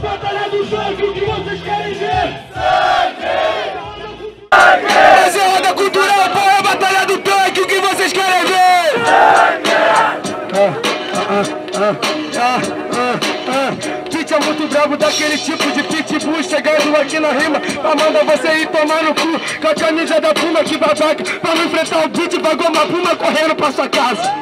Batalha do Sanky, o que vocês querem ver? Sanky! Essa é a roda cultural para a Batalha do Tanque, o que vocês querem ver? Sanky! PIT é muito brabo, daquele tipo de pitbull chegando aqui na rima pra mandar você ir tomar no cu com a camisa da Puma, que babaca, pra não enfrentar o beat, vagou uma Puma correndo pra sua casa.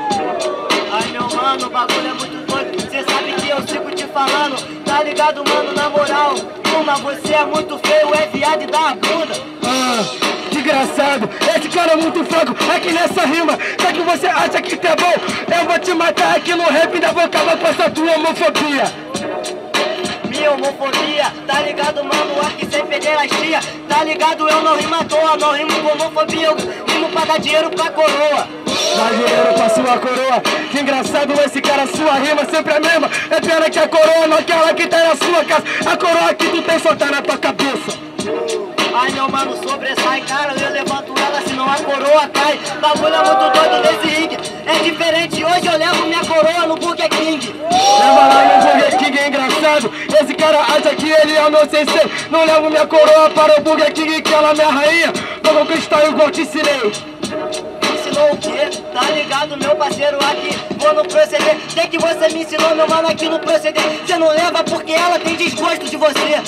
Ai meu mano, o bagulho é muito doido, cê sabe que eu sigo te falando, tá ligado mano, na moral. Puma, você é muito feio, é viado e dá a bunda. Que engraçado, esse cara é muito fraco, é que nessa rima, só que você acha que tá bom, eu vou te matar aqui no rap, ainda vou acabar com essa tua homofobia. Minha homofobia, tá ligado mano, aqui sem pederastia, tá ligado, eu não rimo à toa, não rimo com homofobia, eu rimo pra dar dinheiro pra coroa. Dá dinheiro pra sua coroa, que engraçado esse cara, sua rima sempre é a mesma. É pena que a coroa não é aquela que tá na sua casa, a coroa que tu tem só tá na tua cabeça. Ai meu mano, sobressai, cara, eu levanto ela, senão a coroa cai. Bagulho é muito doido desse ringue, é diferente, hoje eu levo minha coroa no Burger King. Leva lá no Burger King, é engraçado, esse cara acha que ele é o meu sensei. Não levo minha coroa para o Burger King, que ela é minha rainha, vou conquistar igual te ensinei. O quê? Tá ligado, meu parceiro, aqui vou no proceder. Tem que você me ensinou, meu mano, aqui no proceder. Você não leva porque ela tem desgosto de você.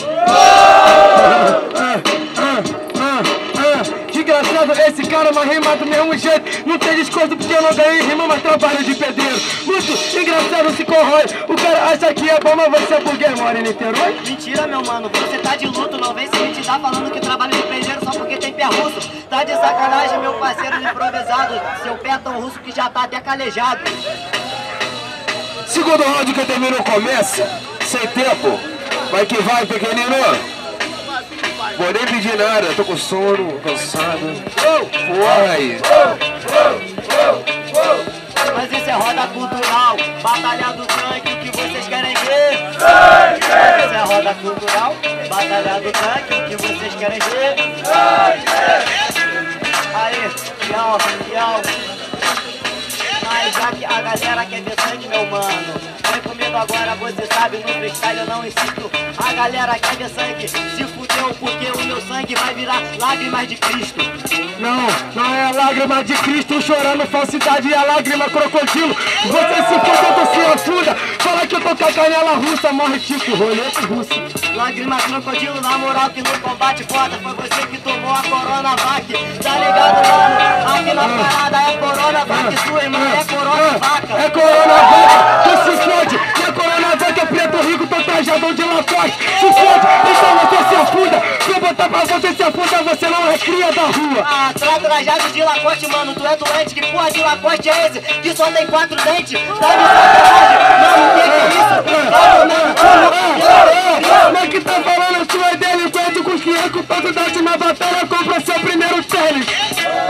Que engraçado, esse cara mas rima do mesmo jeito. Não tem desgosto porque eu não ganhei rima, mas trabalho de pedreiro. Muito engraçado, se corrói. O cara acha que é bom, mas você é burguês, mora em Niterói. Mentira, meu mano, você tá de luto. Não vem se me tá falando que trabalho de pedreiro só porque tem pé russo. Tá de sacanagem, meu parceiro improvisado. Seu pé é tão russo que já tá até calejado. Segundo round que eu termino, começa. Sem tempo. Vai que vai, Pekenino. Vou nem pedir nada, tô com sono, cansado. Porra aí. Mas isso é roda cultural. Batalha do Tanque, o que vocês querem ver? Isso é roda cultural. Batalha do Tanque, o que vocês querem ver? Aí, tchau, tchau. Mas já que a galera quer ver sangue, meu mano, vem comigo agora, você sabe, no freestyle eu não insisto. A galera quer ver sangue, se fudeu, porque o meu sangue vai virar lágrimas de Cristo. Não, não é a lágrima de Cristo chorando falsidade, é a lágrima crocodilo. Você se fudeu, tu se afuda, fala que eu tô com a canela russa, morre tipo roleta russa. Lágrima crocodilo, na moral que no combate foda, foi você que tomou a Corona Vac. Tá ligado, mano? Aqui na parada é Corona Vac, sua irmã. É Corona Vac, é Corona Vac, tu se fode. E a Corona Vac é preto rico, tô trajadão de Lacoste. Se fode, então você se afuda. Se eu botar pra você se afuda, você não é cria da rua. Ah, tá trajado de Lacoste, mano, tu é doente. Que porra de Lacoste é esse? Que só tem 4 dentes. Tá me sacanagem, mano, o que é isso? Tá tomando, como é que tá falando sua dele? Quanto com 500 da última batalha, compra seu primeiro tênis.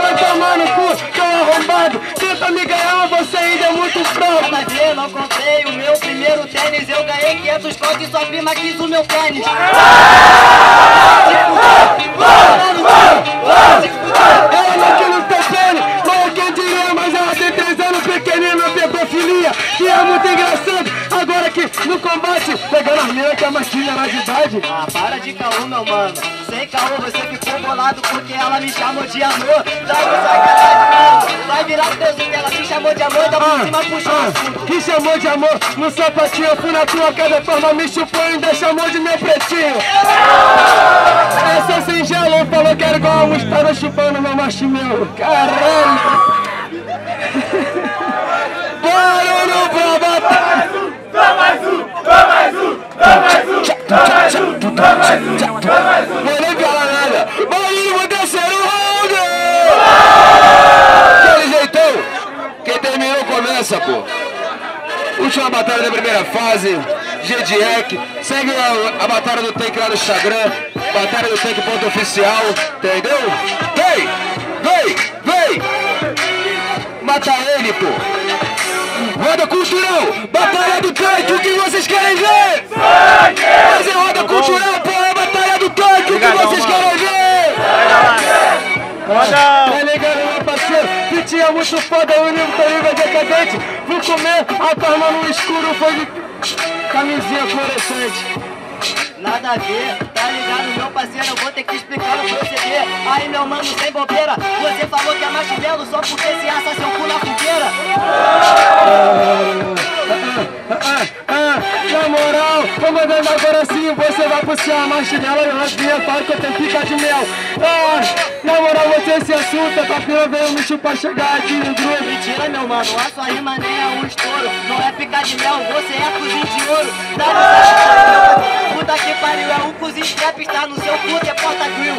Vai tomar no cu, tão arrombado. Tenta me ganhar, você ainda é muito fraco. Mas eu não comprei o meu primeiro tênis, eu ganhei 500 conto e sua prima quis o meu tênis. Ela não quer no teu tênis, não quer dinheiro, mas ela tem 3 anos, pequenina, pedofilia, que é muito engraçado. Agora que no combate, pegando as meninas que a machinha na idade. Ah, para de caô, meu mano. Sem caô, você ficou bolado porque ela me chamou de amor. Tá com mano. Vai virar o teuzinho dela, me chamou de amor, da por cima puxou. Me chamou de amor, no sapatinho, eu fui na tua casa, forma me chupou e ainda chamou de meu pretinho. Essa singela falou que era igual a Gustavo chupando meu machinho. Caralho! Dá mais um! Vou nem falar nada! Barulho, terceiro round! Aquele jeitão! Quem terminou começa, pô! Última batalha da primeira fase, GDEC. Segue a Batalha do Tanque lá no Instagram, Batalha do Tanque .oficial, entendeu? Vem! Mata ele, pô! Roda cultural! Batalha do Tanque, o que vocês querem ver? Fazer roda cultural, pô, é Batalha do Tanque, o que vocês querem ver? Tá ligado, meu parceiro? PIT é muito foda, o nível tá nível decadente. Vou comer a turma no escuro, foi de... camisinha fluorescente. Nada a ver, tá ligado, meu parceiro? Eu vou ter que explicar o proceder. Aí, meu mano, sem bobeira, você falou que é machinelo só porque se assa seu cu na fogueira. Na moral, vou mandando agora sim, você vai puxar a machinela e rasguinha, fala que eu tenho pica de mel. Na moral, você se assusta, tá pior veio me chupar chegar aqui no grupo. Mentira, meu mano, a sua rima nem é um estouro. Não é pica de mel, você é cozinho de ouro. Puta que pariu, é um cozinho de trap, tá no seu cu, é porta-grill.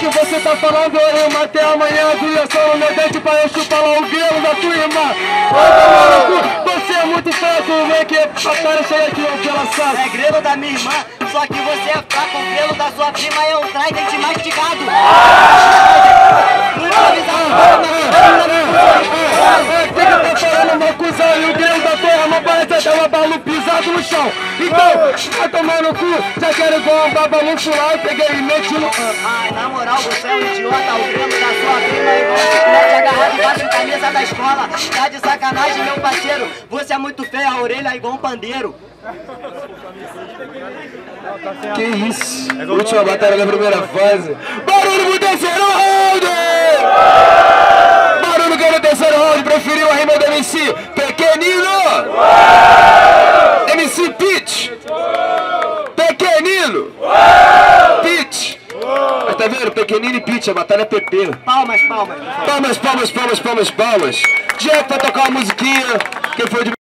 Que você tá falando? Eu matei amanhã, doia só no meu dente pra eu chupar lá o grelo da tua irmã. Você é muito fraco, vem que batalha cheia aqui, o que ela sabe. É grelo da minha irmã, só que você é fraco. O grelo da sua prima é um tridente mastigado. Quem tá falando uma coisa e o grelo da tua irmã parece até uma balu pisado no chão. Então, vai tomar no cu, já quero igual um babalu fular, eu peguei e meti no... Ai, na moral, você é um idiota, o grelo da sua prima é igual um chiclete agarrado embaixo da camisa da escola. Tá de sacanagem, meu parceiro, você é muito feio, a orelha é igual um pandeiro. Que isso? Última batalha da primeira fase. Barulho pro terceiro round! Barulho que é no terceiro round, preferiu a rima do MC Pekenino! MC PIT! Pekenino! PIT! Mas tá vendo? Pekenino e PIT, a batalha é PP. Palmas, palmas, palmas, palmas, palmas, palmas, palmas. Direto pra tocar uma musiquinha, quem foi de